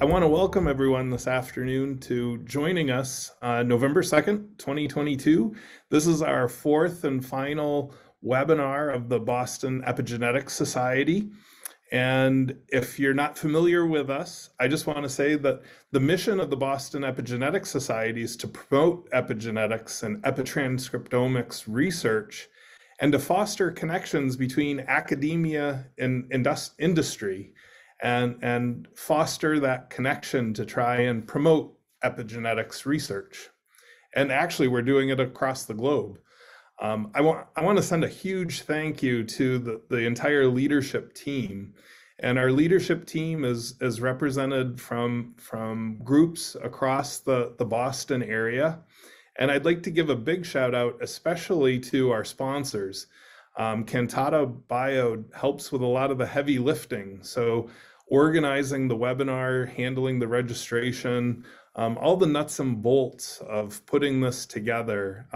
I want to welcome everyone this afternoon to joining us November 2nd, 2022. This is our fourth and final webinar of the Boston Epigenetics Society. And if you're not familiar with us, I just want to say that the mission of the Boston Epigenetics Society is to promote epigenetics and epitranscriptomics research and to foster connections between academia and industry and foster that connection to try and promote epigenetics research. And actually, we're doing it across the globe. I want to send a huge thank you to the entire leadership team. And our leadership team is represented from groups across the Boston area. And I'd like to give a big shout out, especially to our sponsors. Cantata Bio helps with a lot of the heavy lifting. So organizing the webinar, handling the registration, all the nuts and bolts of putting this together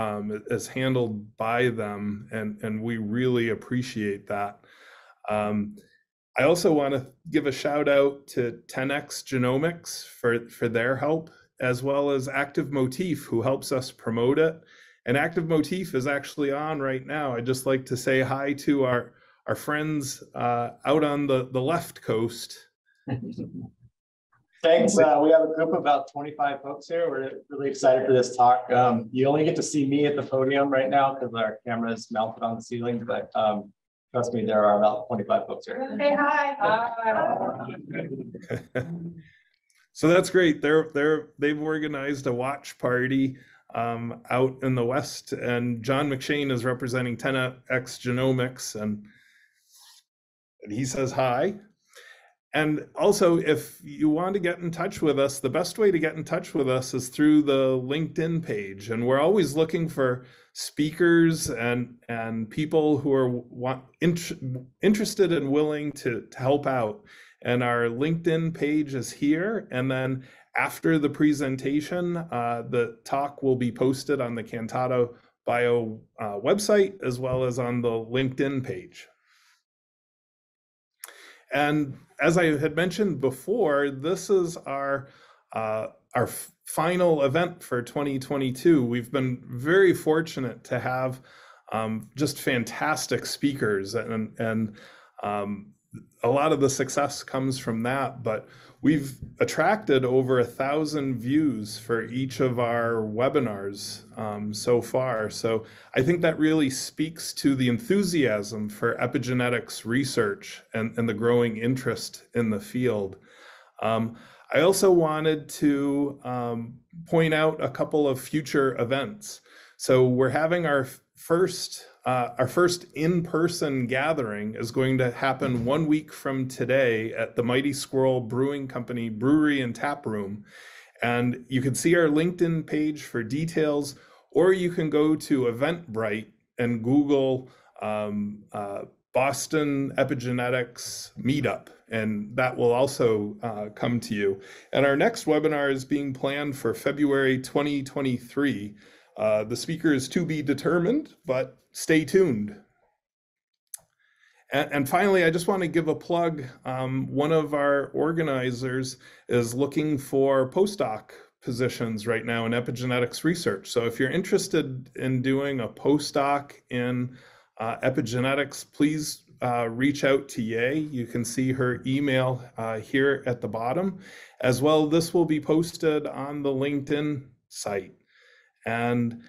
is handled by them, and we really appreciate that. I also want to give a shout out to 10x Genomics for their help, as well as Active Motif, who helps us promote it. And Active Motif is actually on right now. I'd just like to say hi to our friends out on the left coast. Thanks. We have a group of about 25 folks here. We're really excited for this talk. You only get to see me at the podium right now because our camera is mounted on the ceiling, but trust me, there are about 25 folks here. Hey, hi. Hi. So that's great. They've organized a watch party out in the West, and John McShane is representing 10x Genomics, and he says hi. And also, if you want to get in touch with us, the best way to get in touch with us is through the LinkedIn page, and we're always looking for speakers and people who are interested and willing to help out. And our LinkedIn page is here. And then after the presentation, the talk will be posted on the Cantata Bio website, as well as on the LinkedIn page. And as I had mentioned before, this is our final event for 2022. We've been very fortunate to have just fantastic speakers, and a lot of the success comes from that, but we've attracted over 1,000 views for each of our webinars so far. So I think that really speaks to the enthusiasm for epigenetics research and the growing interest in the field. I also wanted to point out a couple of future events. So we're having our first in-person gathering is going to happen 1 week from today at the Mighty Squirrel Brewing Company Brewery and Tap Room. And you can see our LinkedIn page for details, or you can go to Eventbrite and Google Boston Epigenetics Meetup, and that will also come to you. And our next webinar is being planned for February 2023. The speaker is to be determined, but stay tuned. And finally, I just want to give a plug. One of our organizers is looking for postdoc positions right now in epigenetics research. So if you're interested in doing a postdoc in epigenetics, please reach out to Ye. You can see her email here at the bottom. As well, this will be posted on the LinkedIn site. And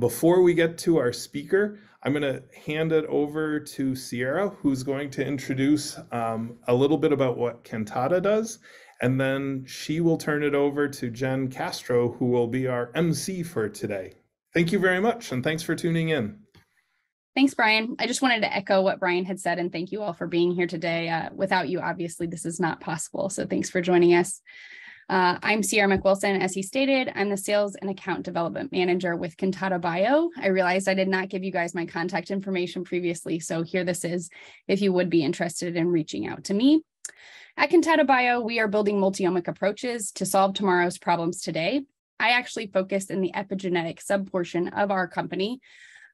before we get to our speaker, I'm going to hand it over to Sierra, who's going to introduce a little bit about what Cantata does, and then she will turn it over to Jen Castro, who will be our MC for today. Thank you very much, and thanks for tuning in. Thanks, Brian. I just wanted to echo what Brian had said, and thank you all for being here today. Without you, obviously, this is not possible, so thanks for joining us. I'm Sierra McWilson, as he stated. I'm the Sales and Account Development Manager with Cantata Bio. I realized I did not give you guys my contact information previously, so here this is if you would be interested in reaching out to me. At Cantata Bio, we are building multi-omic approaches to solve tomorrow's problems today. I actually focused in the epigenetic subportion of our company,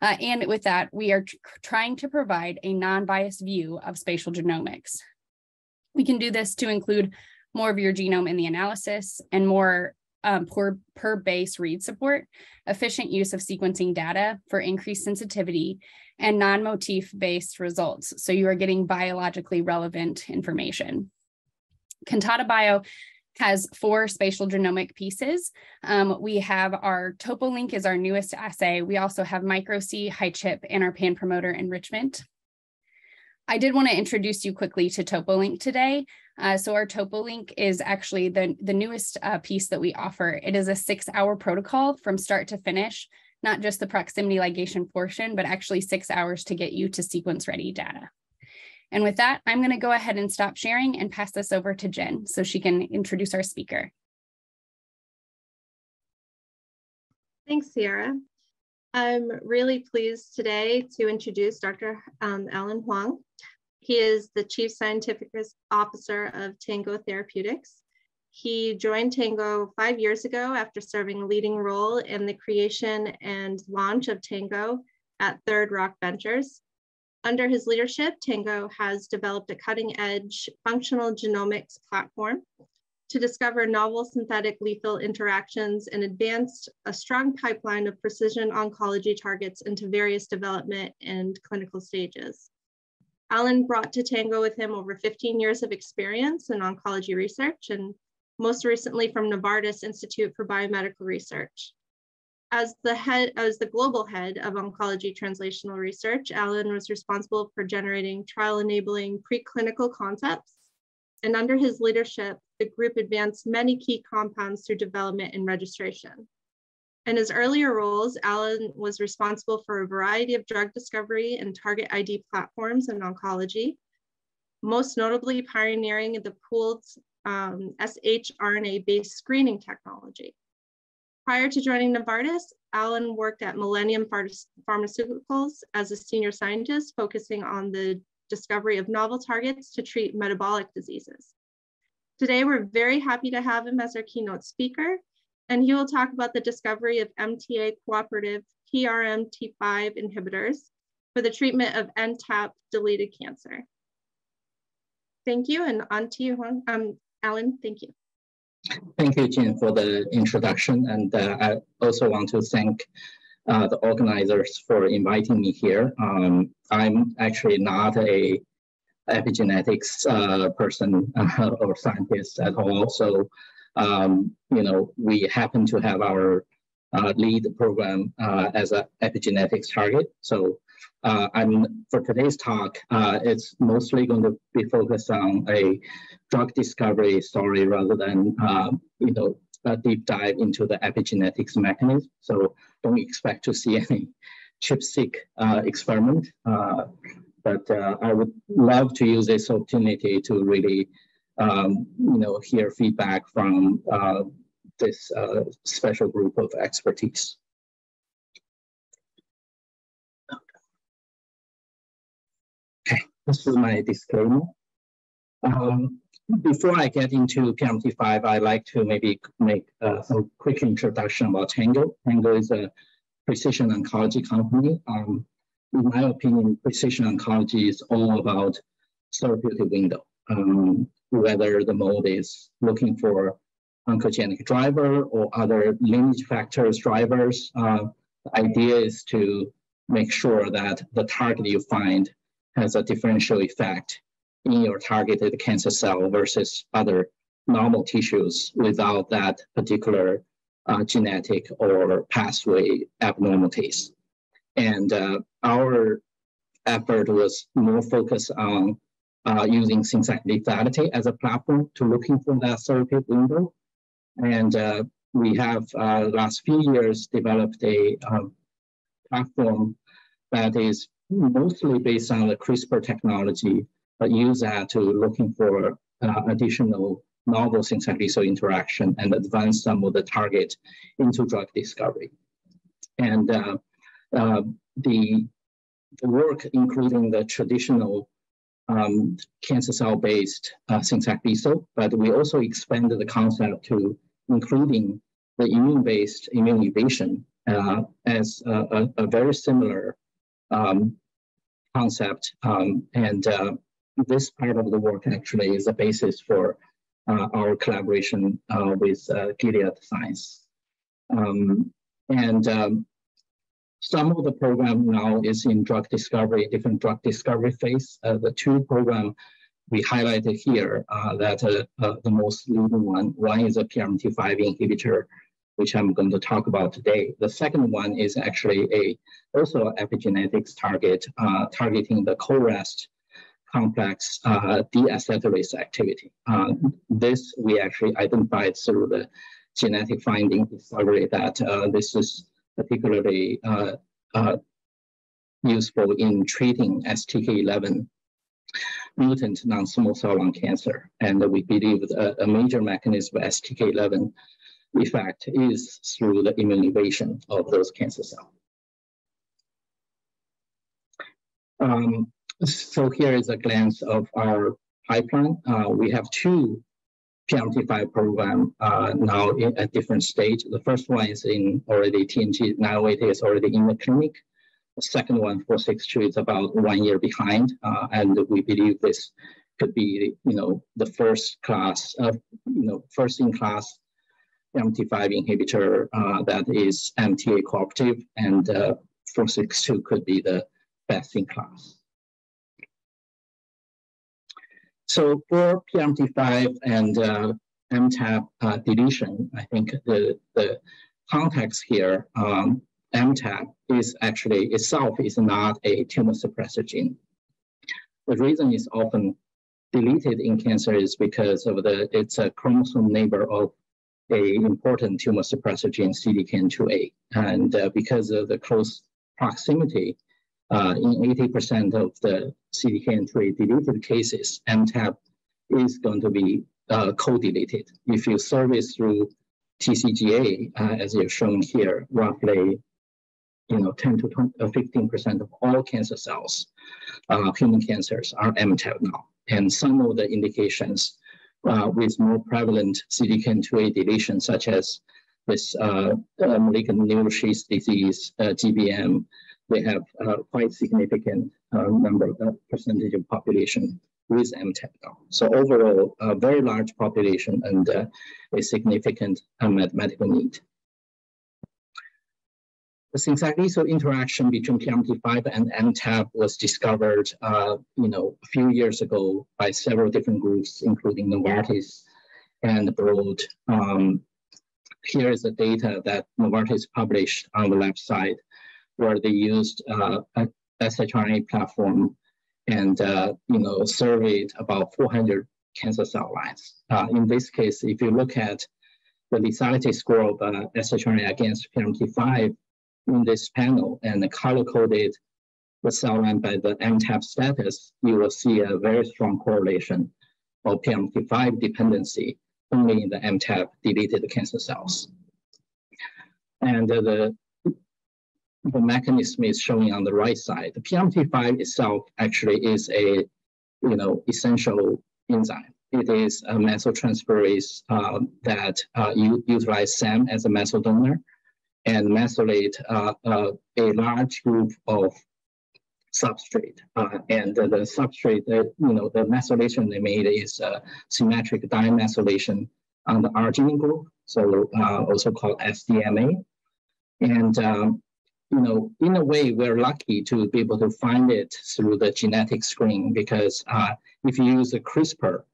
and with that, we are trying to provide a non-biased view of spatial genomics. We can do this to include more of your genome in the analysis, and more per base read support, efficient use of sequencing data for increased sensitivity, and non-motif based results. So you are getting biologically relevant information. Cantata Bio has 4 spatial genomic pieces. We have our Topolink is our newest assay. We also have Micro-C, Hi-Chip, and our Pan Promoter Enrichment. I did want to introduce you quickly to Topolink today. So our Topolink is actually the newest piece that we offer. It is a 6-hour protocol from start to finish, not just the proximity ligation portion, but actually 6 hours to get you to sequence ready data. And with that, I'm going to go ahead and stop sharing and pass this over to Jen so she can introduce our speaker. Thanks, Sierra. I'm really pleased today to introduce Dr. Alan Huang. He is the Chief Scientific Officer of Tango Therapeutics. He joined Tango 5 years ago after serving a leading role in the creation and launch of Tango at Third Rock Ventures. Under his leadership, Tango has developed a cutting-edge functional genomics platform to discover novel synthetic lethal interactions and advanced a strong pipeline of precision oncology targets into various development and clinical stages. Alan brought to Tango with him over 15 years of experience in oncology research, and most recently from Novartis Institute for Biomedical Research. As the global head of oncology translational research, Alan was responsible for generating trial-enabling preclinical concepts, and under his leadership, the group advanced many key compounds through development and registration. In his earlier roles, Alan was responsible for a variety of drug discovery and target ID platforms in oncology, most notably pioneering the pooled shRNA-based screening technology. Prior to joining Novartis, Alan worked at Millennium Pharmaceuticals as a senior scientist, focusing on the discovery of novel targets to treat metabolic diseases. Today, we're very happy to have him as our keynote speaker, and he will talk about the discovery of MTA-cooperative PRMT5 inhibitors for the treatment of MTAP-deleted cancer. Thank you, and on to you, Alan, thank you. Thank you, Jen, for the introduction, and I also want to thank the organizers for inviting me here. I'm actually not an epigenetics person or scientist at all, so you know, we happen to have our lead program as an epigenetics target. So for today's talk, it's mostly going to be focused on a drug discovery story rather than, you know, a deep dive into the epigenetics mechanism. So don't expect to see any ChIP-seq experiment, but I would love to use this opportunity to really, you know, hear feedback from this special group of expertise. Okay, this is my disclaimer. Before I get into PRMT5, I'd like to maybe make some quick introduction about Tango. Tango is a precision oncology company. In my opinion, precision oncology is all about therapeutic window, whether the mode is looking for oncogenic driver or other lineage factors drivers. The idea is to make sure that the target you find has a differential effect in your targeted cancer cell versus other normal tissues without that particular genetic or pathway abnormalities. And our effort was more focused on using things like lethality as a platform to looking for that therapeutic window. And we have last few years developed a platform that is mostly based on the CRISPR technology, but use that to looking for additional novel synthetic lethal interaction and advance some of the target into drug discovery. And the work, including the traditional cancer cell-based synthetic lethal, but we also expanded the concept to including the immune-based immune evasion as a very similar concept. And this part of the work actually is the basis for our collaboration with Gilead Science. Some of the program now is in drug discovery, different drug discovery phase. The two program we highlighted here, the most leading one. One is a PRMT5 inhibitor, which I'm going to talk about today. The second one is actually also epigenetics target, targeting the CoREST complex deacetylase activity. This we actually identified through the genetic finding discovery that this is particularly useful in treating STK11 mutant non-small cell lung cancer. And we believe that a major mechanism of STK11 effect is through the immune evasion of those cancer cells. So here is a glance of our pipeline. We have two PRMT5 program now at different stage. The first one is already TNG-908 is already in the clinic. The second one, 462, is about 1 year behind, and we believe this could be, the first in class MT5 inhibitor that is MTA cooperative, and 462 could be the best in class. So for PRMT5 and MTAP deletion, I think the context here, MTAP is actually itself is not a tumor suppressor gene. The reason it's often deleted in cancer is because of it's a chromosome neighbor of an important tumor suppressor gene, CDKN2A. And because of the close proximity, in 80% of the CDKN2A deleted cases, MTAP is going to be co-deleted. If you service through TCGA, as you're shown here, roughly 10 to 15% of all cancer cells, human cancers, are MTAP now. And some of the indications with more prevalent CDKN2A deletion, such as this malignant neuroschist disease, GBM, they have quite significant number of percentage of population with MTAP now. So overall, a very large population and a significant medical need. The synthetic lethal interaction between PRMT5 and MTAP was discovered, a few years ago by several different groups, including Novartis and Broad. Here is the data that Novartis published on the left side, where they used a shRNA platform and surveyed about 400 cancer cell lines. In this case, if you look at the lethality score of shRNA against PRMT5 in this panel and color-coded the cell line by the MTAP status, you will see a very strong correlation of PRMT5 dependency only in the MTAP-deleted cancer cells. And the mechanism is showing on the right side. The PRMT5 itself actually is a, essential enzyme. It is a methyltransferase that utilize SAM as a methyl donor and methylate a large group of substrate. And the substrate, the methylation they made is symmetric dimethylation on the arginine group, so also called SDMA. And in a way, we're lucky to be able to find it through the genetic screen, because if you use the CRISPR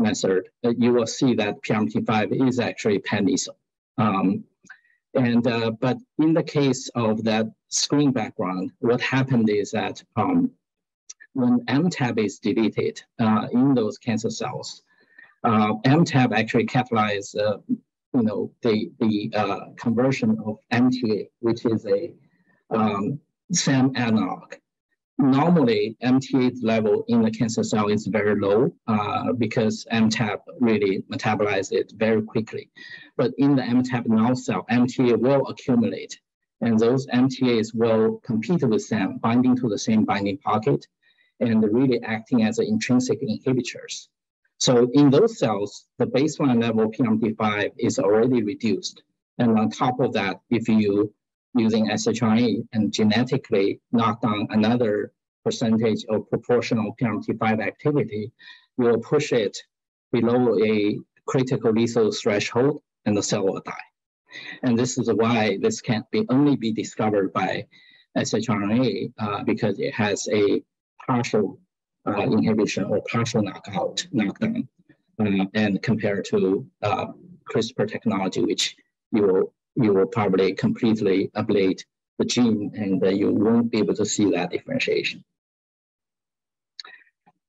method, you will see that PRMT5 is actually pan-lethal. But in the case of that screen background, what happened is that when MTAP is deleted in those cancer cells, MTAP actually catalyzes the conversion of MTA, which is a SAM analog. Normally, MTA level in the cancer cell is very low because MTAP really metabolizes it very quickly. But in the MTAP null cell, MTA will accumulate, and those MTAs will compete with SAM, binding to the same binding pocket, and really acting as intrinsic inhibitors. So in those cells, the baseline level of PRMT5 is already reduced. And on top of that, if you using shRNA and genetically knock down another percentage of proportional PRMT5 activity, you will push it below a critical lethal threshold and the cell will die. And this is why this can only be discovered by shRNA because it has a partial inhibition or partial knockdown, and compared to CRISPR technology, which you will probably completely ablate the gene, and you won't be able to see that differentiation.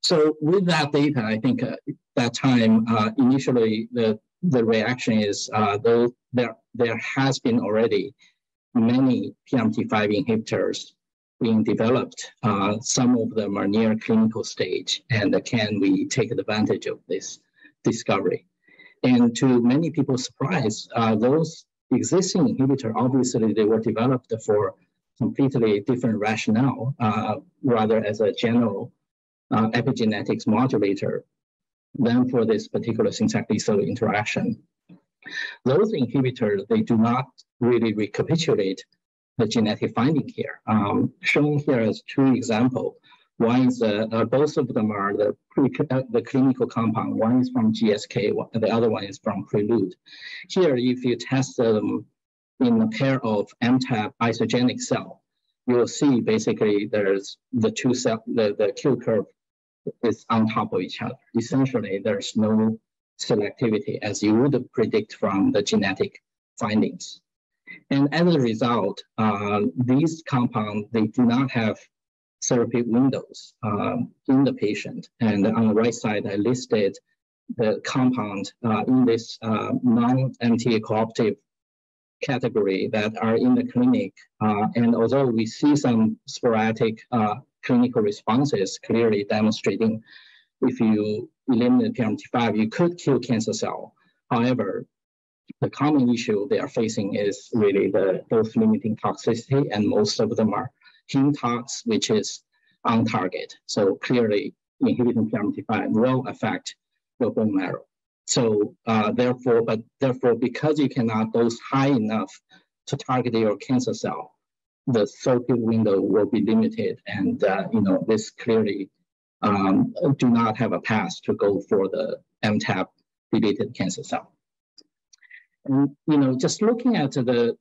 So with that data, I think at that time, initially the reaction is, though there has been already many PRMT5 inhibitors being developed, some of them are near clinical stage, and can we take advantage of this discovery? And to many people's surprise, those existing inhibitor, obviously they were developed for completely different rationale, rather as a general epigenetics modulator than for this particular synthetic-lethal interaction. Those inhibitors, they do not really recapitulate the genetic finding here. Shown here as two examples. One is, both of them are the clinical compound. One is from GSK, the other one is from Prelude. Here, if you test them in a pair of MTAP isogenic cell, you will see basically there's the two cell, the Q curve is on top of each other. Essentially, there's no selectivity as you would predict from the genetic findings. And as a result, these compounds, they do not have therapy windows in the patient. And on the right side, I listed the compound in this non-MTA cooperative category that are in the clinic. And although we see some sporadic clinical responses clearly demonstrating if you eliminate PRMT5, you could kill cancer cell. However, the common issue they are facing is really the dose-limiting toxicity, and most of them are heme tox, which is on target. So clearly, inhibiting PRMT5 will affect the bone marrow. So therefore, because you cannot dose high enough to target your cancer cell, the therapeutic window will be limited, and this clearly do not have a path to go for the MTAP-deleted cancer cell. And just looking at the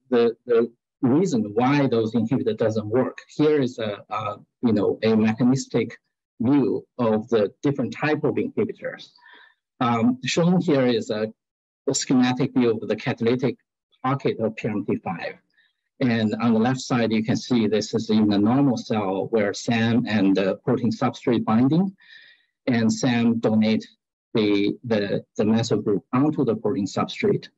reason why those inhibitors doesn't work, here is a mechanistic view of the different type of inhibitors. Shown here is a schematic view of the catalytic pocket of PRMT5. And on the left side, you can see this is in a normal cell where SAM and protein substrate binding, and SAM donate the methyl group onto the protein substrate.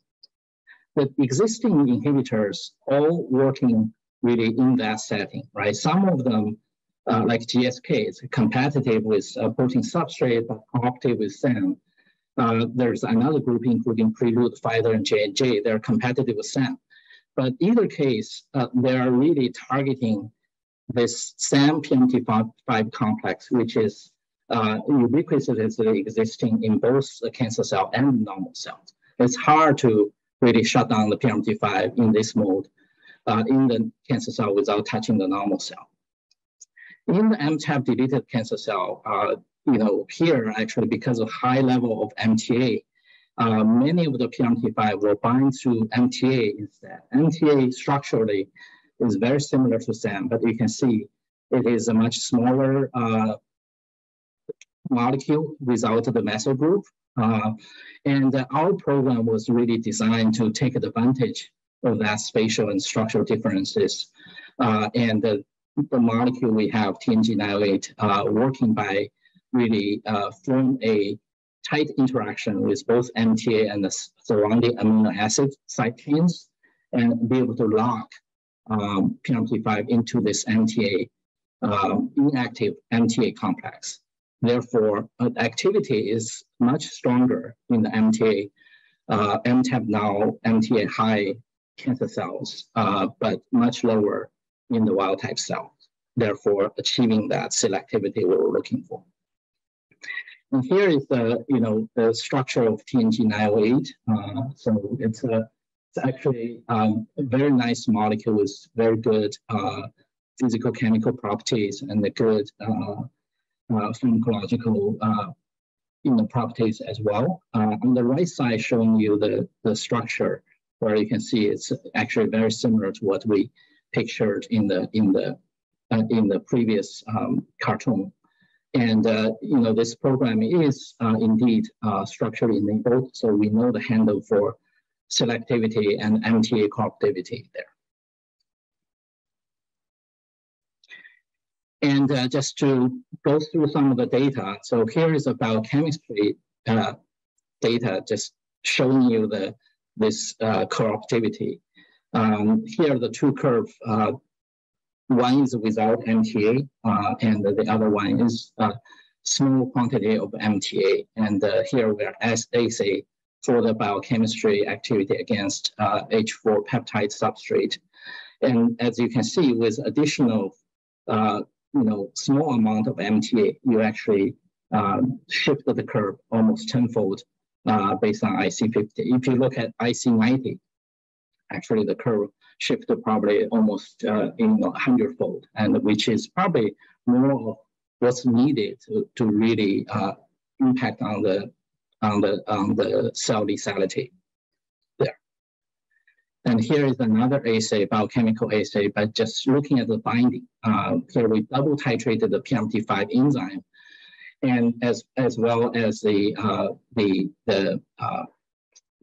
The existing inhibitors all working really in that setting, right? Some of them, like GSK, is competitive with protein substrate, but cooperative with SAM. There's another group, including Prelude, Pfizer, and J&J, they're competitive with SAM. But either case, they are really targeting this SAM-PRMT5 complex, which is ubiquitously existing in both the cancer cell and normal cells. It's hard to really shut down the PRMT5 in this mode in the cancer cell without touching the normal cell. In the MTAP-deleted cancer cell, here actually because of high level of MTA, many of the PRMT5 will bind to MTA instead. MTA structurally is very similar to SAM, but you can see it is a much smaller molecule without the methyl group. And our program was really designed to take advantage of that spatial and structural differences. And the molecule we have, TNG-908, working by really form a tight interaction with both MTA and the surrounding amino acid side chains, and be able to lock PRMT5 into this MTA, inactive MTA complex. Therefore, activity is much stronger in the MTA, MTAP null, MTA high cancer cells, but much lower in the wild type cell. Therefore, achieving that selectivity we were looking for. And here is the the structure of TNG-908. So it's actually a very nice molecule with very good physical chemical properties and the good pharmacological properties as well. On the right side, showing you the structure, where you can see it's actually very similar to what we pictured in the previous cartoon. And this program is indeed structurally enabled, so we know the handle for selectivity and MTA cooperativity there. And just to go through some of the data, so here is about chemistry data, just showing you this cooperativity. Here are the two curves. One is without MTA, and the other one is a small quantity of MTA. And here we are assay for the biochemistry activity against H4 peptide substrate. And as you can see, with additional small amount of MTA, you actually shifted the curve almost tenfold based on IC50. If you look at IC90, actually the curve shifted probably almost 100-fold, and which is probably more of what's needed to really impact on the cell lethality there. And here is another assay, biochemical assay, but just looking at the binding. Here we double titrated the PRMT5 enzyme, and as well as the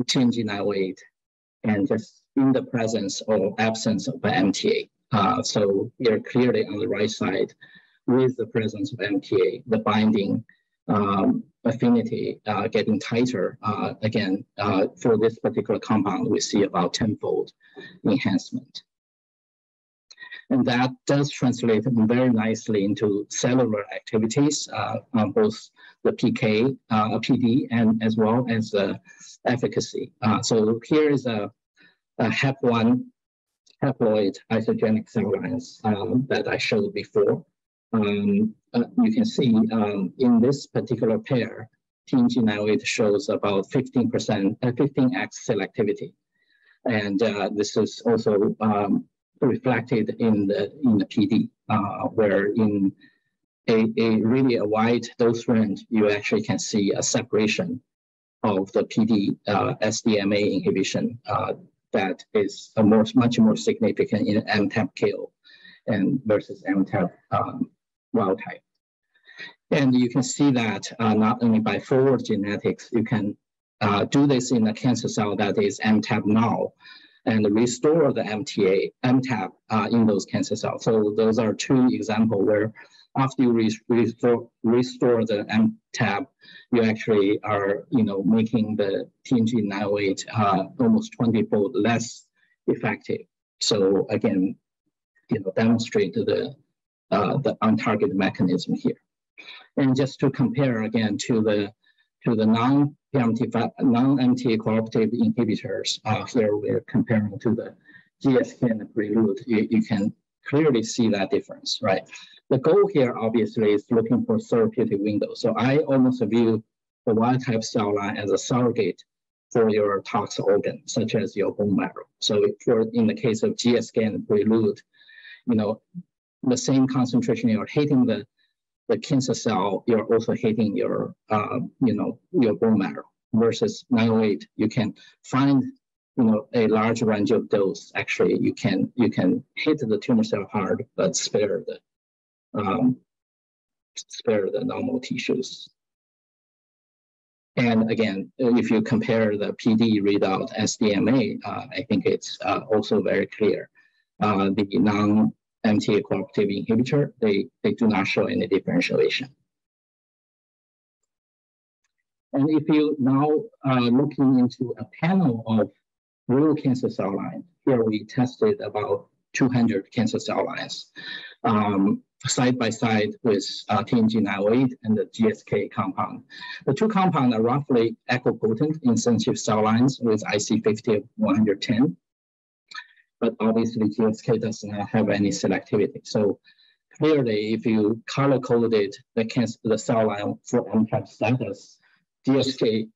TNG-908, and just in the presence or absence of MTA. So we are clearly on the right side with the presence of MTA, the binding affinity getting tighter. Again, for this particular compound, we see about tenfold enhancement. And that does translate very nicely into cellular activities on both the PK, PD, and as well as efficacy. So here is a HEP1 haploid isogenic cell lines that I showed before. You can see in this particular pair, TNG-908 shows about 15%, 15x selectivity. And this is also reflected in the PD, where in a really wide dose range, you actually can see a separation of the PD SDMA inhibition that is much more significant in MTAP kill and versus MTAP wild type. And you can see that not only by forward genetics, you can do this in a cancer cell that is MTAP null and restore the MTAP in those cancer cells. So those are two examples where after you restore the MTAP, you actually are making the TNG-908 almost 20-fold less effective. So again, demonstrate the on-target mechanism here. And just to compare again to the non-MTA cooperative inhibitors, here we're comparing to the GSK and the Prelude, you can clearly see that difference, right? The goal here obviously is looking for therapeutic window. So I almost view the wild type cell line as a surrogate for your tox organ, such as your bone marrow. So if you're in the case of GSK and Prelude, the same concentration you're hitting the cancer cell, you're also hitting your your bone marrow. Versus 908, you can find a large range of dose. Actually, you can hit the tumor cell hard, but spare the normal tissues. And again, if you compare the PD readout SDMA, I think it's also very clear. The non-MTA cooperative inhibitor, they do not show any differentiation. And if you now are looking into a panel of real cancer cell lines, here we tested about 200 cancer cell lines, side by side with TNG-908 and the GSK compound. The two compounds are roughly equipotent in sensitive cell lines with IC50 of 110, but obviously GSK does not have any selectivity. So clearly, if you color-coded the cell line for MTAP status, GSK,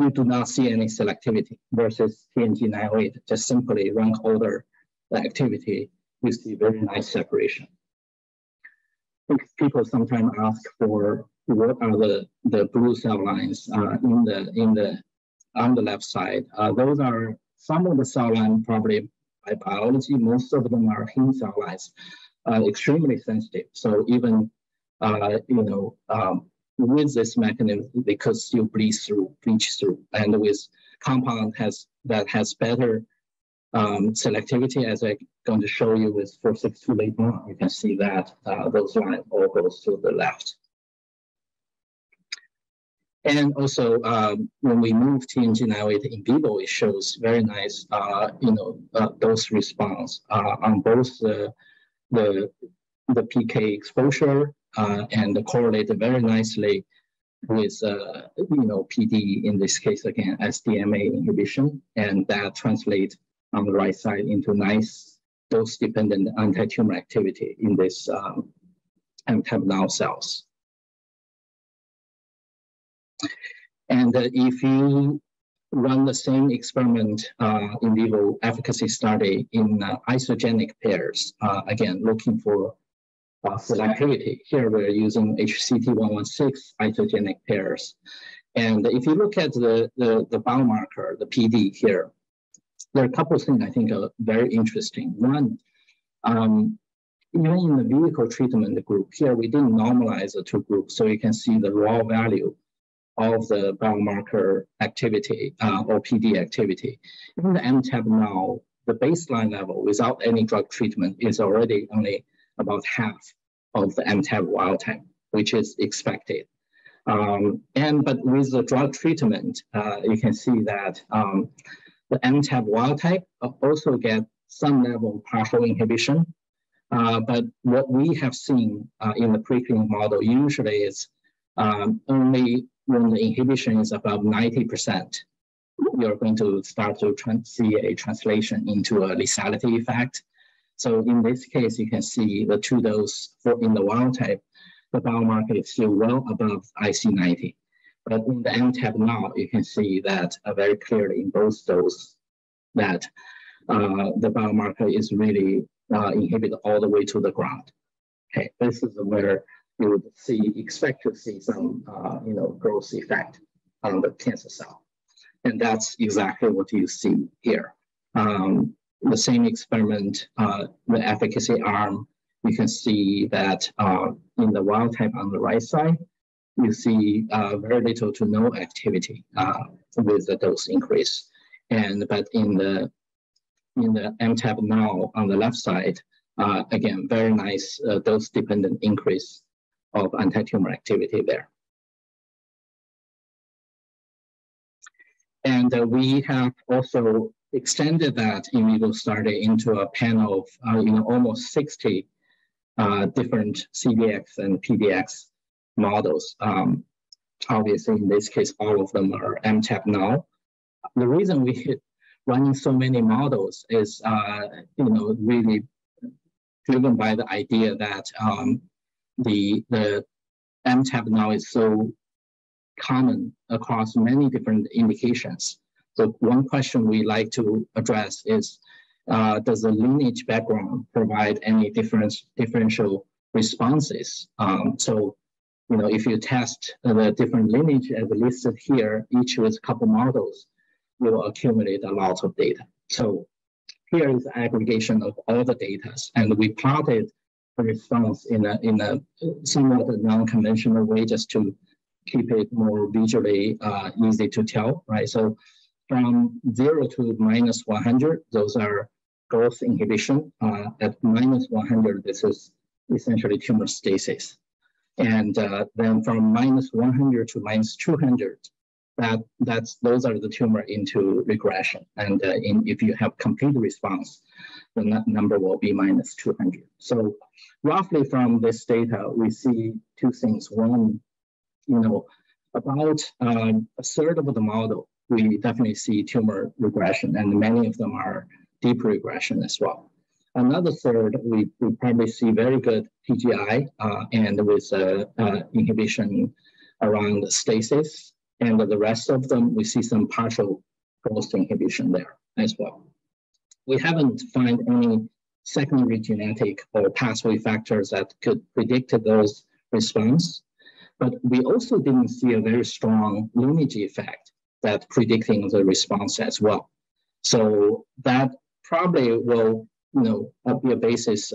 you do not see any selectivity versus TNG-908, just simply rank order the activity, you see very nice separation. People sometimes ask for what are the blue cell lines on the left side. Those are some of the cell lines, probably by biology, most of them are heme cell lines, extremely sensitive. So even, with this mechanism, they could still bleach through. And with compound that has better selectivity, as I'm going to show you with 462 later on, you can see that those lines all go to the left. And also, when we move TNG-908 in vivo, it shows very nice, dose response on both the PK exposure and correlated very nicely with, PD, in this case, again, SDMA inhibition. And that translates on the right side into nice dose-dependent anti-tumor activity in this MTAP null cells. And if you run the same experiment in vivo efficacy study in isogenic pairs, again, looking for selectivity, here we're using HCT116 isogenic pairs. And if you look at the biomarker, the PD here, there are a couple of things I think are very interesting. One, even in the vehicle treatment group, here we didn't normalize the two groups, so you can see the raw value of the biomarker activity or PD activity. Even the MTAP now, the baseline level without any drug treatment is already only about half of the MTAP wild type, which is expected. But with the drug treatment, you can see that the MTAP wild type also get some level of partial inhibition. But what we have seen in the preclinical model usually is only when the inhibition is above 90%, you're going to start to see a translation into a lethality effect. So in this case, you can see the two dose in the wild type, the biomarker is still well above IC90. But in the MTAP now, you can see that very clearly in both dose that the biomarker is really inhibited all the way to the ground. Okay, this is where you would expect to see some, growth effect on the cancer cell. And that's exactly what you see here. The same experiment, the efficacy arm, you can see that in the wild type on the right side, you see very little to no activity with the dose increase. But in the MTAP now on the left side, again, very nice dose-dependent increase of anti-tumor activity there. And we have also extended that in vivo study into a panel of almost 60 different CDX and PDX models. Obviously, in this case, all of them are MTAP null. The reason we're running so many models is really driven by the idea that the MTAP now is so common across many different indications. So one question we like to address is, does the lineage background provide any differential responses? So, if you test the different lineage as listed here, each with a couple models, you will accumulate a lot of data. So here is the aggregation of all the data, and we plotted response in a somewhat non-conventional way, just to keep it more visually easy to tell, right? So from 0 to minus 100, those are growth inhibition. At minus 100, this is essentially tumor stasis. And then from minus 100 to minus 200, those are the tumor into regression. And if you have complete response, then that number will be minus 200. So roughly from this data, we see two things. One, about a third of the model, we definitely see tumor regression, and many of them are deep regression as well. Another third, we probably see very good TGI and with inhibition around stasis. And the rest of them, we see some partial growth inhibition there as well. We haven't found any secondary genetic or pathway factors that could predict those response. But we also didn't see a very strong lineage effect that predicting the response as well. So that probably will, be a basis.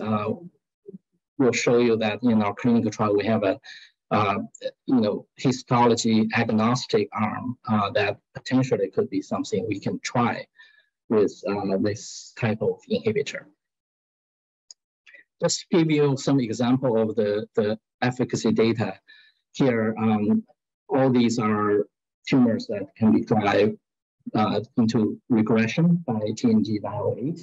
We'll show you that in our clinical trial we have a histology agnostic arm that potentially could be something we can try with this type of inhibitor. Just to give you some example of the efficacy data here, all these are tumors that can be driven into regression by TNG-908.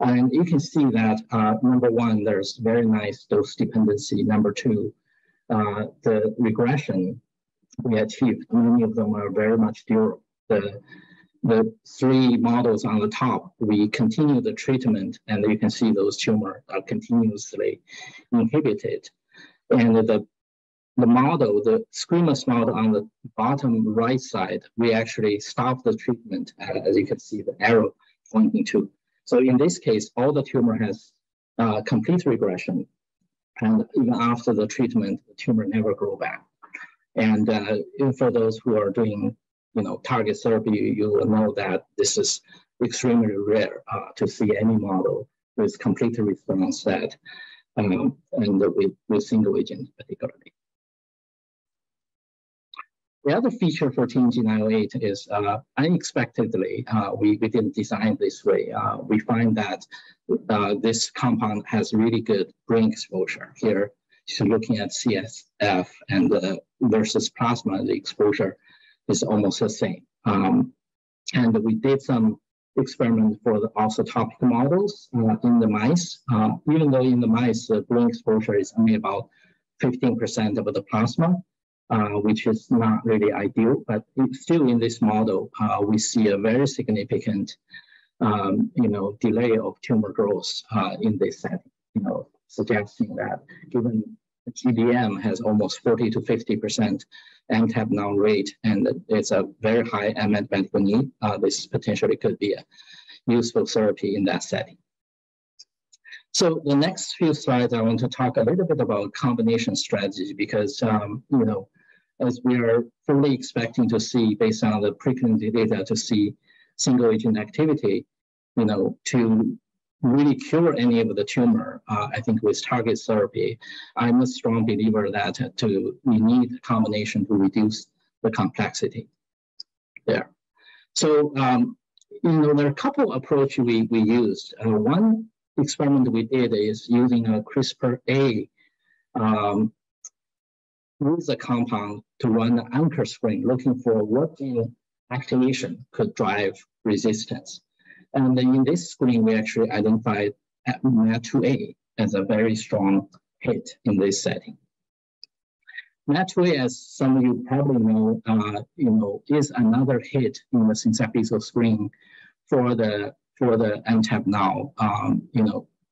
And you can see that, number one, there's very nice dose dependency. Number two, the regression we achieved, many of them are very much durable. The three models on the top, we continue the treatment, and you can see those tumors are continuously inhibited. And the model, the squamous model on the bottom right side, we actually stop the treatment, as you can see the arrow pointing to. So in this case, all the tumor has complete regression. And even after the treatment, the tumor never grows back. And for those who are doing target therapy, you will know that this is extremely rare to see any model with complete response that, and with single agent particularly. The other feature for TNG-908 is unexpectedly, we didn't design this way. We find that this compound has really good brain exposure. Here, so looking at CSF and versus plasma, the exposure is almost the same. And we did some experiment for the orthotopic models in the mice. Even though in the mice, the brain exposure is only about 15% of the plasma, which is not really ideal, but still in this model, we see a very significant, delay of tumor growth in this setting, suggesting that given GBM has almost 40 to 50% MTAP null rate, and it's a very high unmet medical need, this potentially could be a useful therapy in that setting. So the next few slides, I want to talk a little bit about combination strategy because, as we are fully expecting to see, based on the preclinical data, to see single-agent activity, to really cure any of the tumor, I think with target therapy, I'm a strong believer that we need a combination to reduce the complexity there. So, there are a couple approaches we used. One experiment we did is using a CRISPR-A with a compound to run an anchor screen, looking for what gene activation could drive resistance. And then in this screen, we actually identified MAT2A as a very strong hit in this setting. MAT2A, as some of you probably know, is another hit in the syncytial screen for the MTAP now.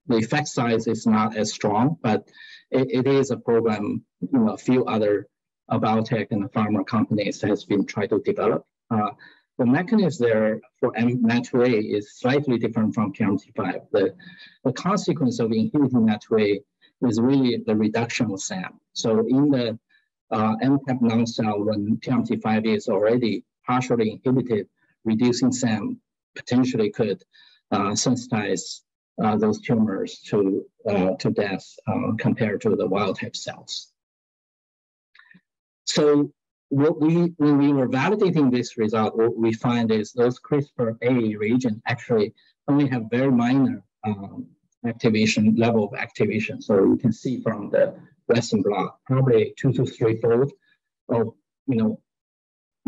The effect size is not as strong, but it is a program, a few other biotech and pharma companies has been trying to develop. The mechanism there for MAT2A is slightly different from PRMT5. The consequence of inhibiting MAT2A is really the reduction of SAM. So in the MTAP null cell, when PRMT5 is already partially inhibited, reducing SAM potentially could sensitize those tumors to death compared to the wild-type cells. So when we were validating this result, what we find is those CRISPR-A regions actually only have very minor activation, level of activation. So you can see from the Western blot, probably 2 to 3-fold of,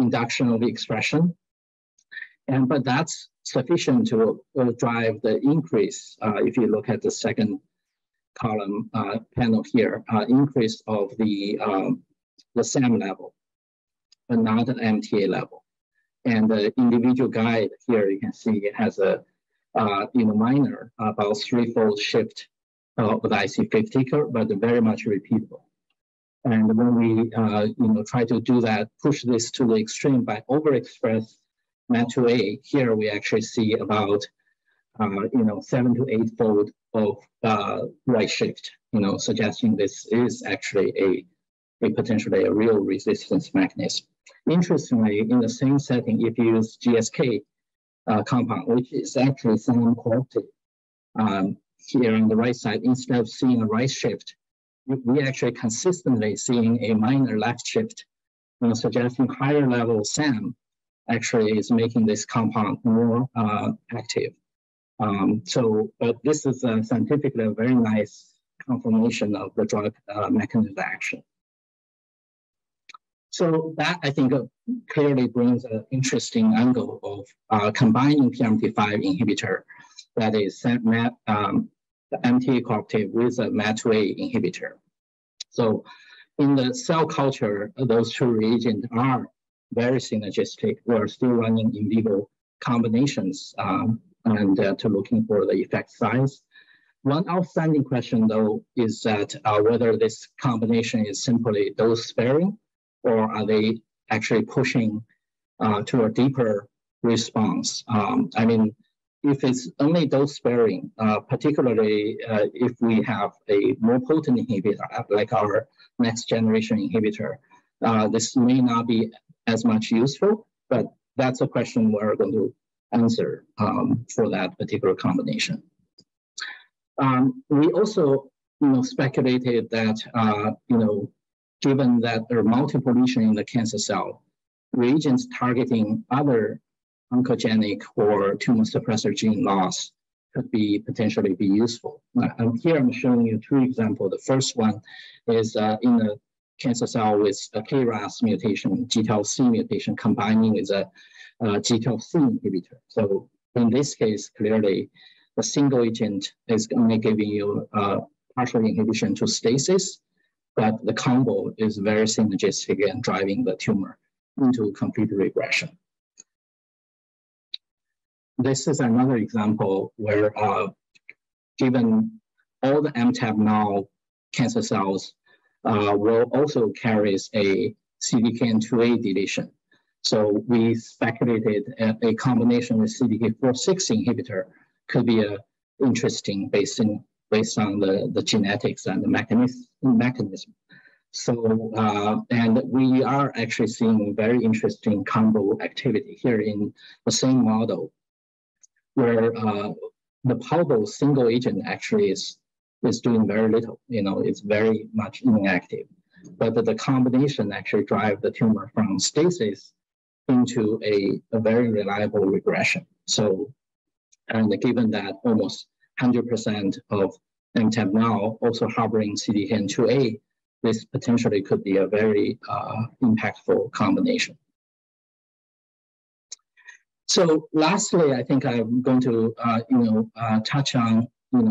induction of the expression. But that's sufficient to drive the increase, if you look at the second column panel here, increase of the SAM level, but not an MTA level. And the individual guide here, you can see it has a minor, about 3-fold shift of the IC50 curve, but very much repeatable. And when we try to do that, push this to the extreme by overexpress MAT2A, here we actually see about 7 to 8-fold of right shift, suggesting this is actually a potentially a real resistance mechanism. Interestingly, in the same setting, if you use GSK compound, which is actually somewhat cooperative, here on the right side, instead of seeing a right shift, we actually consistently seeing a minor left shift, suggesting higher level SAM actually is making this compound more active. But this is scientifically a very nice confirmation of the drug mechanism of action. So that, I think, clearly brings an interesting angle of combining PRMT5 inhibitor, that is the MTA cooperative with a MAT2A inhibitor. So in the cell culture, those two reagents are very synergistic. We're still running in vivo combinations to looking for the effect size. One outstanding question, though, is that whether this combination is simply dose sparing, or are they actually pushing to a deeper response? I mean, if it's only dose sparing, particularly if we have a more potent inhibitor, like our next generation inhibitor, this may not be as much useful, but that's a question we're going to answer for that particular combination. We also speculated that, given that there are multiple lesions in the cancer cell, reagents targeting other oncogenic or tumor suppressor gene loss could be potentially be useful. And here I'm showing you two examples. The first one is in a cancer cell with a KRAS mutation, GTLC mutation, combining with a GTLC inhibitor. So in this case, clearly, the single agent is only giving you partial inhibition to stasis, but the combo is very synergistic and driving the tumor into complete regression. This is another example where, given all the MTAP null cancer cells will also carries a CDKN2A deletion. So we speculated a combination with CDK4-6 inhibitor could be interesting based on the genetics and the mechanism. So, and we are actually seeing very interesting combo activity here in the same model, where the palbo single agent actually is doing very little, it's very much inactive. But the combination actually drives the tumor from stasis into a very reliable regression. So, and given that almost 100% of MTAP now also harboring CDKN2A, this potentially could be a very impactful combination. So lastly, I think I'm going to touch on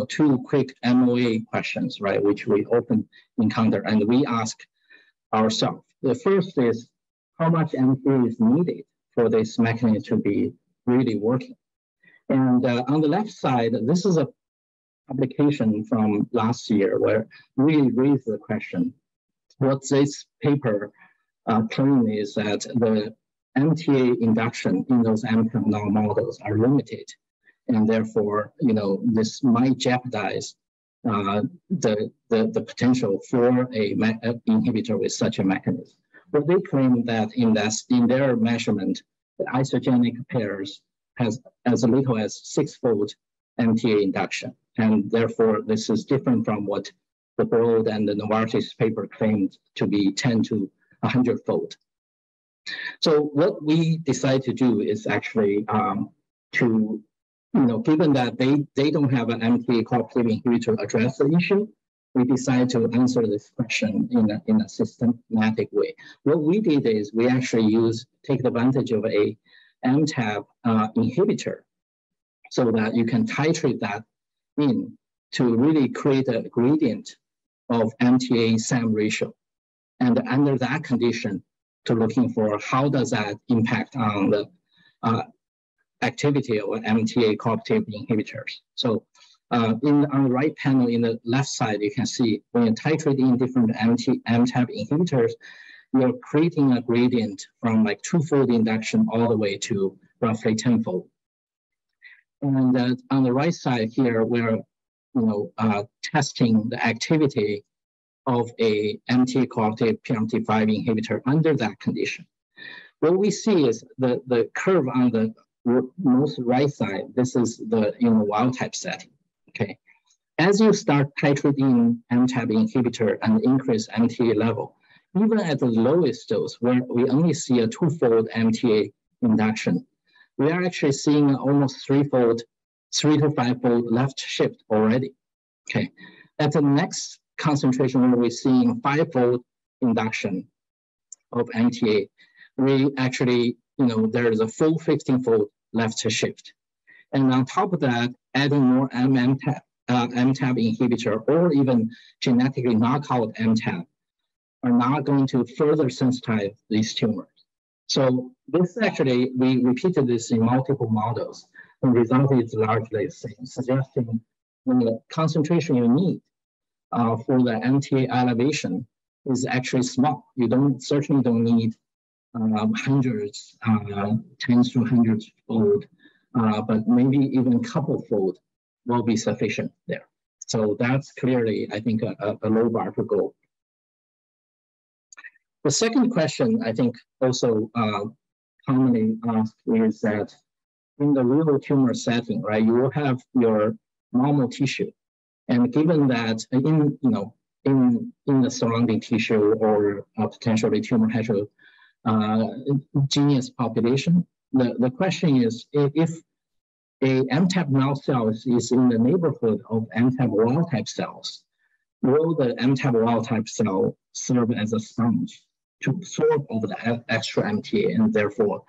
two quick MOA questions, right, which we often encounter and we ask ourselves. The first is how much M3 is needed for this mechanism to be really working. And on the left side, this is a publication from last year where we raised the question. What this paper claims is that the MTA induction in those MTAP null models are limited, and therefore, this might jeopardize the potential for an inhibitor with such a mechanism. But they claim that in their measurement, the isogenic pairs has as little as 6-fold MTA induction, and therefore this is different from what the Broad and the Novartis paper claimed to be 10 to 100-fold. So what we decide to do is actually to, given that they don't have an MTA cooperative inhibitor to address the issue, we decide to answer this question in a systematic way. What we did is we actually take advantage of a MTAP inhibitor so that you can titrate that in to really create a gradient of MTA SAM ratio. And under that condition, to looking for how does that impact on the activity of MTA cooperative inhibitors. So on the right panel, in the left side, you can see when you titrate in different MTAP inhibitors, you're creating a gradient from like 2-fold induction all the way to roughly 10-fold. And on the right side here, we're testing the activity of a MTA-cooperative PRMT5 inhibitor under that condition. What we see is the curve on the most right side, this is the wild type setting, okay? As you start titrating MTAP inhibitor and increase MTA level, even at the lowest dose where we only see a 2-fold MTA induction, we are actually seeing almost 3 to 5-fold left shift already, okay? At the next concentration, we're seeing 5-fold induction of MTA. We actually, there is a full 15-fold left shift. And on top of that, adding more MTAP inhibitor or even genetically knockout MTAP are not going to further sensitize these tumors. So this actually, we repeated this in multiple models. The result is largely the same, suggesting the concentration you need for the MTA elevation is actually small. You certainly don't need hundreds, tens to hundreds fold, but maybe even couple fold will be sufficient there. So that's clearly, I think, a low bar to go. The second question, I think, also commonly asked is that in the real tumor setting, right, you will have your normal tissue. And given that in the surrounding tissue or potentially tumor heterogeneous population, the question is if a MTAP null cell is in the neighborhood of MTAP wild type cells, will the MTAP wild type cell serve as a sponge to absorb all the extra MTA and therefore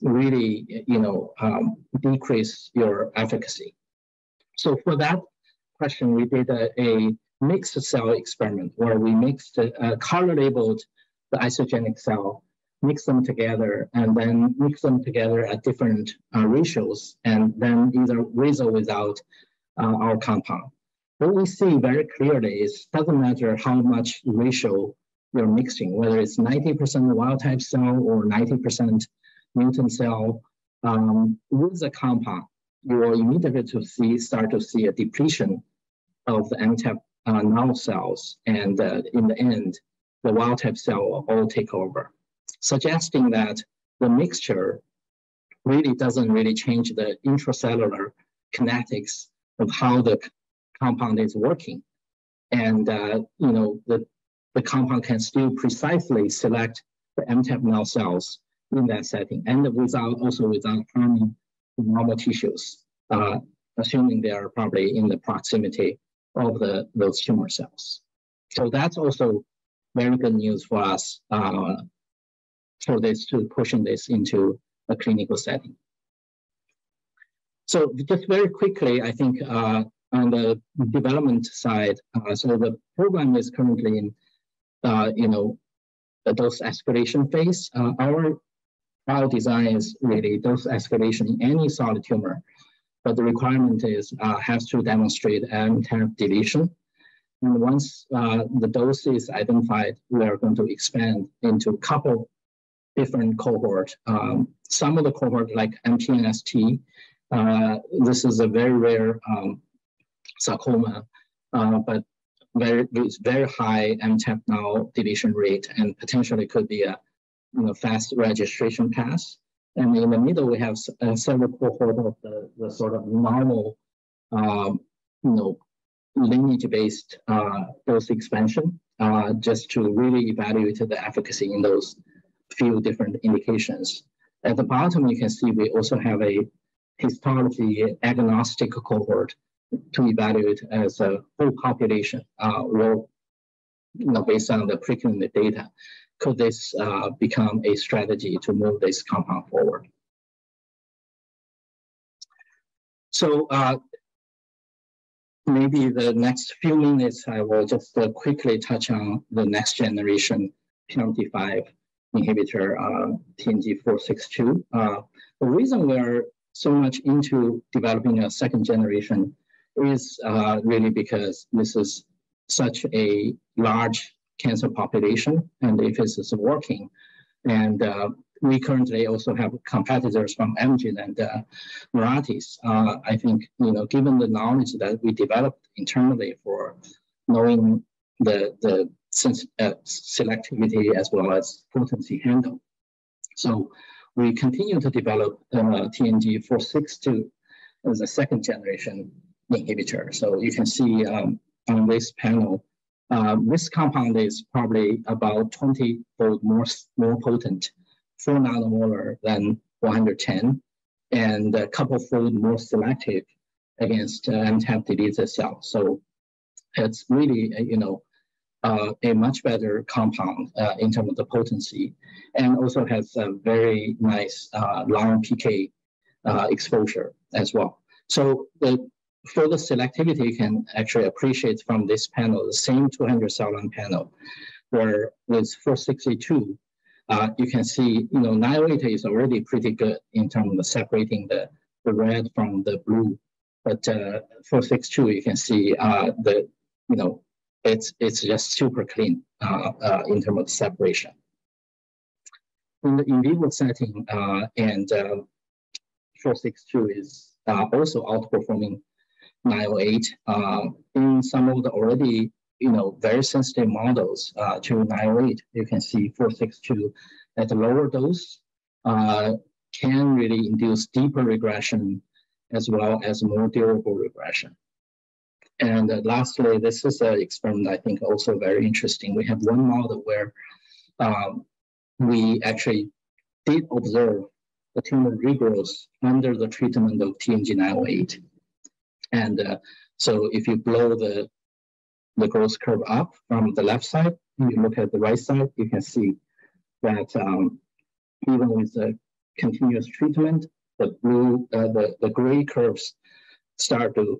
really decrease your efficacy? So for that question, we did a mixed cell experiment where we mixed, color labeled the isogenic cell, mixed them together, and then mixed them together at different ratios, and then either with or without our compound. What we see very clearly is it doesn't matter how much ratio you're mixing, whether it's 90% wild type cell or 90% mutant cell, with the compound, you will immediately start to see a depletion of the MTAP null cells, and in the end, the wild type cell will all take over, suggesting that the mixture really doesn't really change the intracellular kinetics of how the compound is working, and the compound can still precisely select the MTAP null cells in that setting, and also without harming normal tissues, assuming they are probably in the proximity of those tumor cells. So that's also very good news for us for this, to pushing this into a clinical setting. So just very quickly, I think on the development side, so the program is currently in the dose escalation phase. Our trial design is really dose escalation in any solid tumor, but the requirement is has to demonstrate MTAP deletion. And once the dose is identified, we are going to expand into a couple different cohorts. Some of the cohort, like MPNST, this is a very rare sarcoma, but very high MTAP null deletion rate, and potentially could be a fast registration pass. And in the middle, we have several cohort of the sort of normal, lineage-based dose expansion, just to really evaluate the efficacy in those few different indications. At the bottom, you can see we also have a histology agnostic cohort to evaluate as a whole population, based on the preclinical data. Could this become a strategy to move this compound forward? So maybe the next few minutes, I will just quickly touch on the next generation PRMT5 inhibitor, TNG-462. The reason we're so much into developing a second generation is really because this is such a large cancer population, and if it's working, and we currently also have competitors from Amgen and Mirati's. I think given the knowledge that we developed internally for knowing the selectivity as well as potency handle. So we continue to develop TNG-462 as a second generation inhibitor. So you can see on this panel, this compound is probably about 20-fold more potent, 4 nanomolar than 110, and a couple-fold more selective against MTAP deleted cells. So it's really, a much better compound in terms of the potency, and also has a very nice long PK exposure as well. So the further selectivity you can actually appreciate from this panel, the same 200 cell line panel, where with 462, you can see 908 is already pretty good in terms of separating the red from the blue, but 462 you can see it's just super clean in terms of separation. In the in vivo setting, 462 is also outperforming 908 in some of the already very sensitive models to 908. You can see 462 at a lower dose can really induce deeper regression as well as more durable regression. And lastly, this is an experiment I think also very interesting. We have one model where we actually did observe the tumor regrowth under the treatment of TNG-908. And so if you blow the growth curve up from the left side, and you look at the right side, you can see that even with the continuous treatment, the blue, the gray curves start to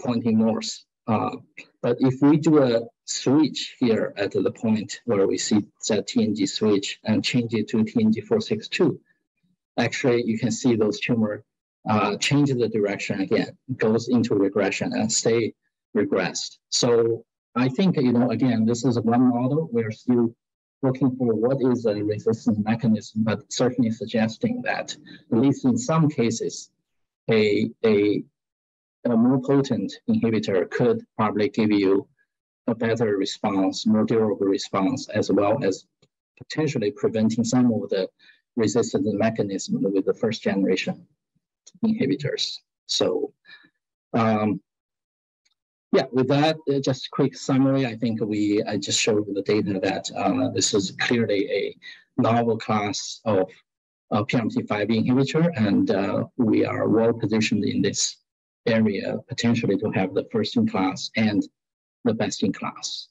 pointing north. But if we do a switch here at the point where we see that TNG switch and change it to TNG-462, actually you can see those tumor change the direction again, goes into regression and stay regressed. So I think, again, this is one model. We're still looking for what is a resistance mechanism, but certainly suggesting that, at least in some cases, a more potent inhibitor could probably give you a better response, more durable response, as well as potentially preventing some of the resistance mechanism with the first generation inhibitors. So, yeah, with that, just a quick summary. I think I just showed the data that this is clearly a novel class of PRMT5 inhibitor, and we are well positioned in this area potentially to have the first in class and the best in class.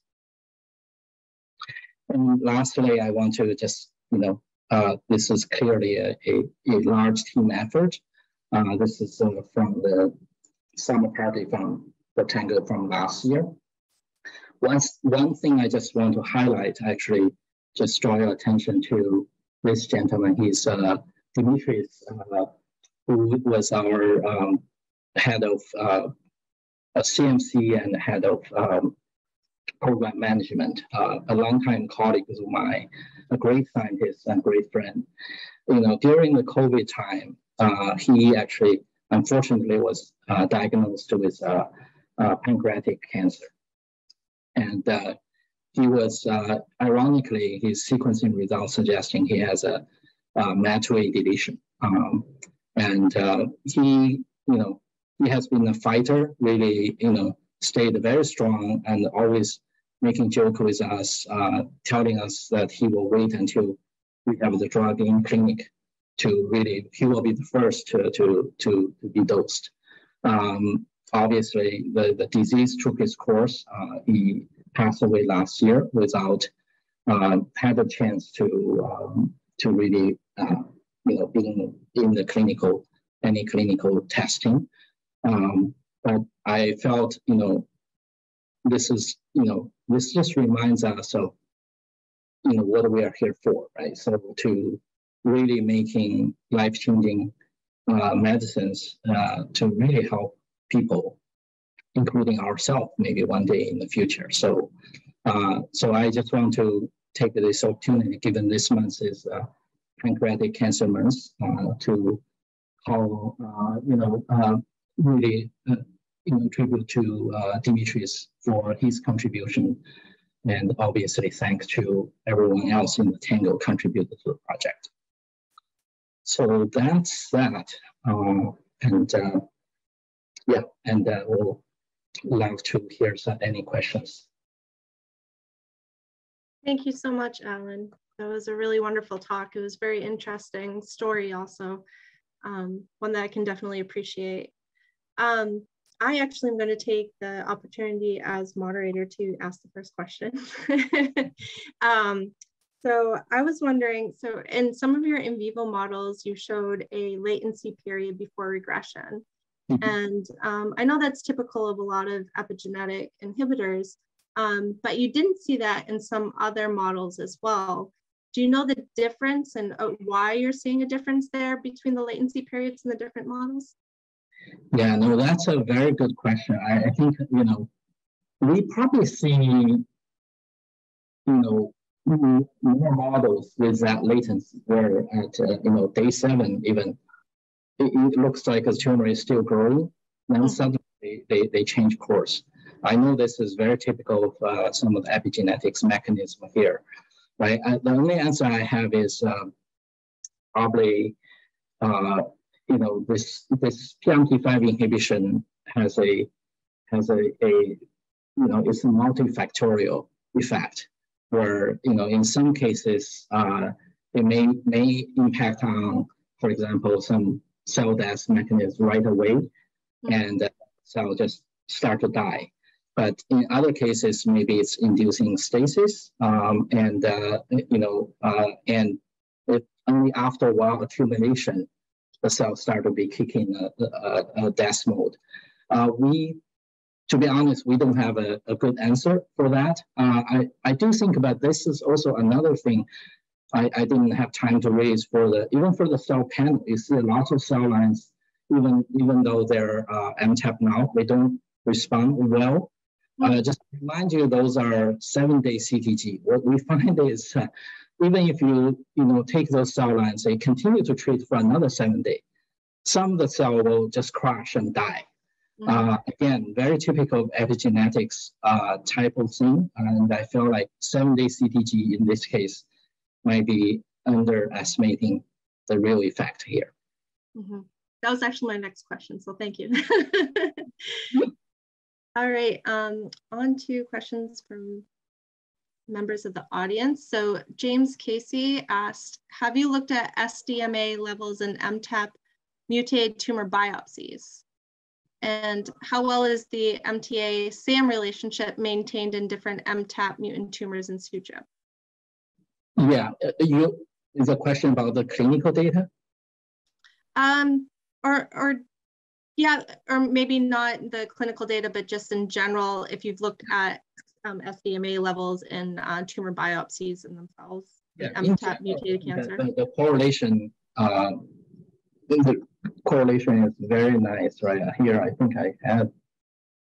And lastly, I want to just, this is clearly a large team effort. This is from the summer party for Tango from last year. One thing I just want to highlight, actually, just draw your attention to this gentleman. He's Dimitris, who was our head of CMC and head of program management, a longtime colleague of mine, a great scientist and great friend. During the COVID time, he actually, unfortunately, was diagnosed with pancreatic cancer. And he was, ironically, his sequencing results suggesting he has a MAT2A deletion. And he, he has been a fighter, really, stayed very strong and always making joke with us, telling us that he will wait until we have the drug in clinic to really, he will be the first to be dosed. Obviously, the disease took its course. He passed away last year without had a chance to really, being in the clinical, any clinical testing. But I felt, this is, this just reminds us of, what we are here for, right? So to really making life-changing medicines to really help people, including ourselves, maybe one day in the future. So, so I just want to take this opportunity, given this month is pancreatic cancer month, to call, really tribute to Dimitris for his contribution, and obviously thanks to everyone else in the Tango contributed to the project. So that's that, yeah, and we'll love to hear any questions. Thank you so much, Alan. That was a really wonderful talk. It was a very interesting story also, one that I can definitely appreciate. I actually am going to take the opportunity as moderator to ask the first question. So I was wondering, so in some of your in vivo models, you showed a latency period before regression. Mm-hmm. And I know that's typical of a lot of epigenetic inhibitors, but you didn't see that in some other models as well. Do you know the difference and why you're seeing a difference there between the latency periods in the different models? Yeah, no, that's a very good question. I think, you know, we probably see, you know, more models with that latency where at, you know, day 7 even, it looks like a tumor is still growing, then suddenly they change course. I know this is very typical of some of the epigenetics mechanism here, right? The only answer I have is probably, you know, this PRMT5 inhibition has a you know, it's a multifactorial effect where, you know, in some cases it may impact on, for example, some cell death mechanism right away, and cell just start to die. But in other cases, maybe it's inducing stasis, you know, and it only after a while accumulation, the cells start to be kicking a death mode. To be honest, we don't have a good answer for that. I do think about this is also another thing I didn't have time to raise for the, even for the cell panel, you see a lot of cell lines, even though they're MTAP now, they don't respond well. Just to remind you, those are 7-day CTG. What we find is, even if you know, take those cell lines and continue to treat for another 7 days, some of the cell will just crash and die. Again, very typical of epigenetics type of thing, and I feel like 7-day CTG in this case might be underestimating the real effect here. That was actually my next question, so thank you. All right, on to questions from members of the audience. So James Casey asked, have you looked at SDMA levels in MTAP mutated tumor biopsies? And how well is the MTA SAM relationship maintained in different MTAP mutant tumors in situ? Yeah, is a question about the clinical data? Yeah, or maybe not the clinical data, but just in general, if you've looked at SDMA levels in tumor biopsies in themselves, yeah, MTAP mutated cancer. The correlation, the correlation is very nice, right? Here, I think I had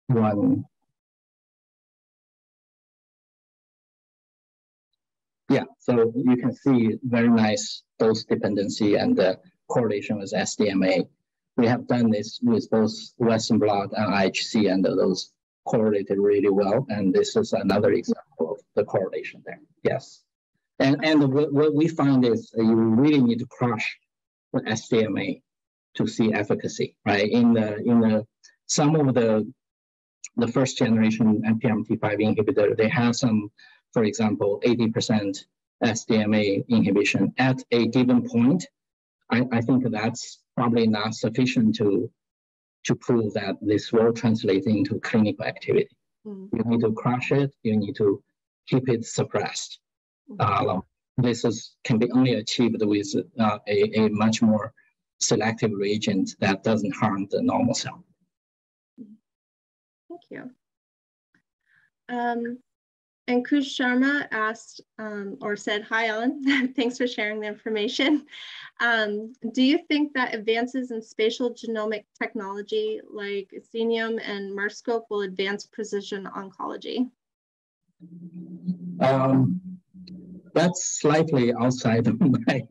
one. Yeah, so you can see very nice dose dependency and the correlation with SDMA. We have done this with both Western blot and IHC, and those correlated really well, and this is another example of the correlation there. Yes, and what we find is you really need to crush the SDMA to see efficacy, right? In the some of the first generation PRMT5 inhibitor, they have some, for example, 80% SDMA inhibition at a given point. I think that's probably not sufficient to prove that this will translate into clinical activity. You need to crush it, you need to keep it suppressed. This can be only achieved with a much more selective reagent that doesn't harm the normal cell. Thank you. And Kush Sharma asked, or said, hi, Alan, thanks for sharing the information. Do you think that advances in spatial genomic technology like Xenium and MERSCOPE will advance precision oncology? That's slightly outside of my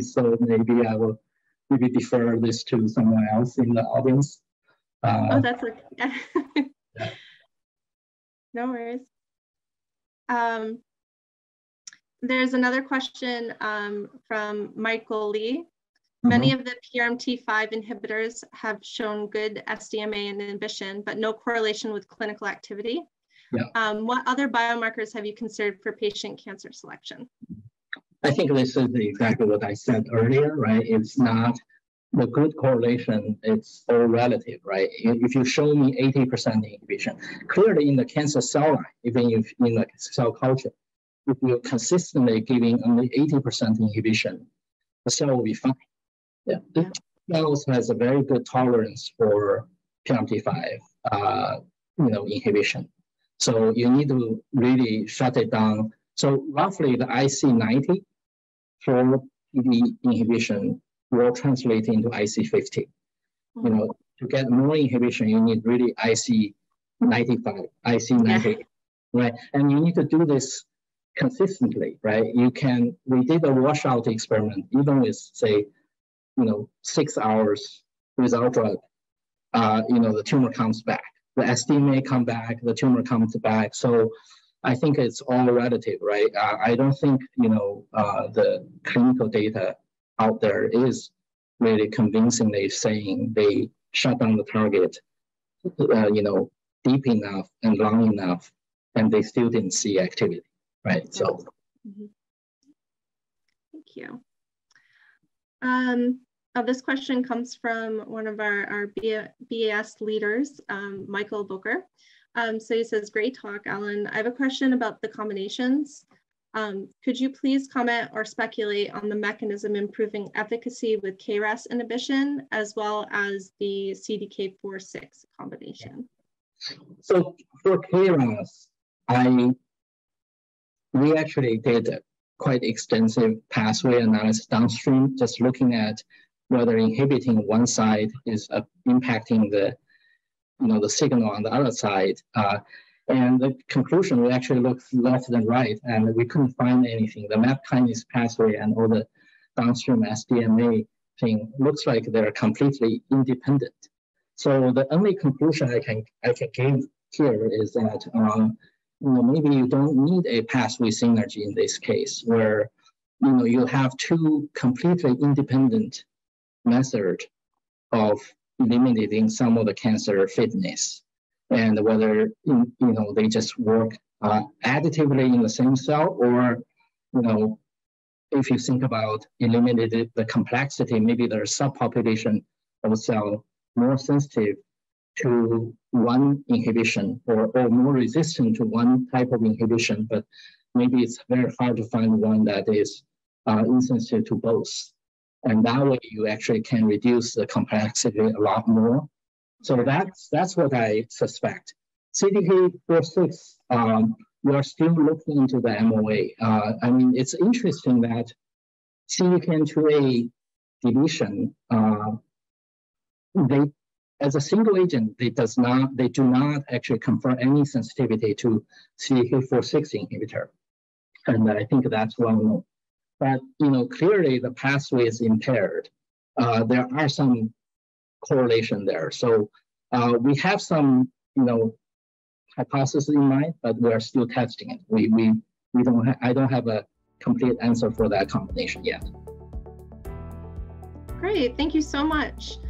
so maybe I will defer this to someone else in the audience. Oh, that's like, yeah. No worries. There's another question from Michael Lee. Many of the PRMT5 inhibitors have shown good SDMA inhibition, but no correlation with clinical activity. Yeah. What other biomarkers have you considered for patient cancer selection? I think this is exactly what I said earlier, right? It's not the good correlation, it's all relative, right? If you show me 80% inhibition, clearly in the cancer cell line, even if in the cell culture, if you're consistently giving only 80% inhibition, the cell will be fine. Yeah, the cells has a very good tolerance for PRMT5, you know, inhibition. So you need to really shut it down. So roughly the IC90 for PD inhibition will translate into IC50. You know, to get more inhibition, you need really IC95, IC90, right? And you need to do this consistently, right? You can, we did a washout experiment, even with, say, you know, 6 hours without drug, you know, the tumor comes back. The SDMA come back, the tumor comes back. So I think it's all relative, right? I don't think, you know, the clinical data out there is really convincingly saying they shut down the target, you know, deep enough and long enough, and they still didn't see activity, right? So. Thank you. This question comes from one of our BAS leaders, Michael Booker. So he says, great talk, Alan. I have a question about the combinations. Could you please comment or speculate on the mechanism improving efficacy with KRAS inhibition as well as the CDK4-6 combination? So for KRAS, we actually did a quite extensive pathway analysis downstream, just looking at whether inhibiting one side is impacting the, you know, the signal on the other side. And the conclusion, we actually looked left and right, and we couldn't find anything. The MAP kinase pathway and all the downstream SDMA thing looks like they're completely independent. So the only conclusion I can give here is that you know, maybe you don't need a pathway synergy in this case, where you know you have two completely independent methods of eliminating some of the cancer fitness. And whether you know they just work additively in the same cell, or you know, if you think about eliminated the complexity, maybe there's subpopulation of a cell more sensitive to one inhibition, or more resistant to one type of inhibition, but maybe it's very hard to find one that is insensitive to both, and that way you actually can reduce the complexity a lot more. So that's what I suspect. CDK4-6, we are still looking into the MOA. I mean, it's interesting that CDKN2A deletion, they as a single agent, they do not actually confer any sensitivity to CDK4-6 inhibitor, and I think that's well known. But you know, clearly the pathway is impaired. There are some correlation there. So we have some, you know, hypothesis in mind, but we are still testing it. We don't I don't have a complete answer for that combination yet. Great, thank you so much.